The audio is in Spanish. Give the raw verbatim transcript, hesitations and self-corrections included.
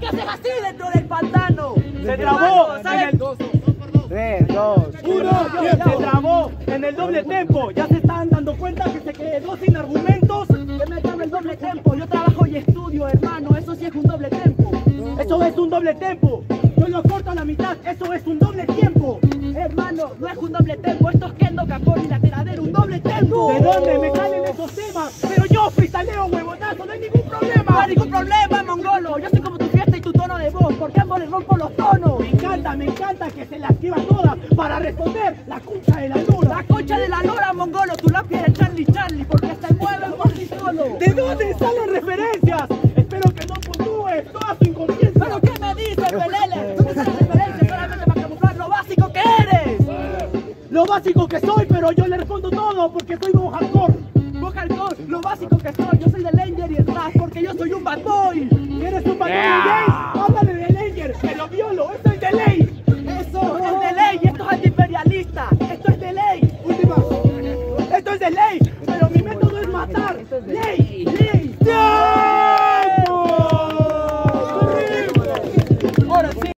que hacen así dentro del pantano. Se trabó, ¿sabes? tres, dos, uno, se trabó en el doble tempo. Ya se están dando cuenta que se quedó sin argumentos. Que me acaba el doble tempo. Yo trabajo y estudio, hermano. Eso sí es un doble tempo. Eso es un doble tempo. Yo lo corto a la mitad. Eso es un doble tiempo. Hermano, no es un doble tempo. Esto es Kendo, Capor y la Teradera. Un doble tempo. ¿De dónde me salen esos temas? Pero yo freestyleo, huevonazo. No hay ningún problema. No hay ningún problema, mongolo. Yo soy como tu fiesta y tu tono de voz. Porque ambos les rompo los tonos. Me encanta, me encanta que se las llevan todas para responder la concha de la lora. La concha de la lora, mongolo. Tu lápiz de Charlie Charlie. Porque hasta el mueve por sí solo. ¿De dónde salen referencias? Espero que no puntúes toda su inconsciencia. ¿Pero qué me dices, Pelele? ¿Dónde salen referencias? Solamente para camuflar lo básico que eres. Lo básico que soy, pero yo le respondo todo porque soy un hardcore. Lo básico que soy, yo soy de Langer y el rap, porque yo soy un bad boy. ¿Eres un bad boy gay? Háblale de Langer, que lo violo, esto es de ley. Eso es de ley, esto es antiimperialista, esto es de ley. Última, esto es de ley.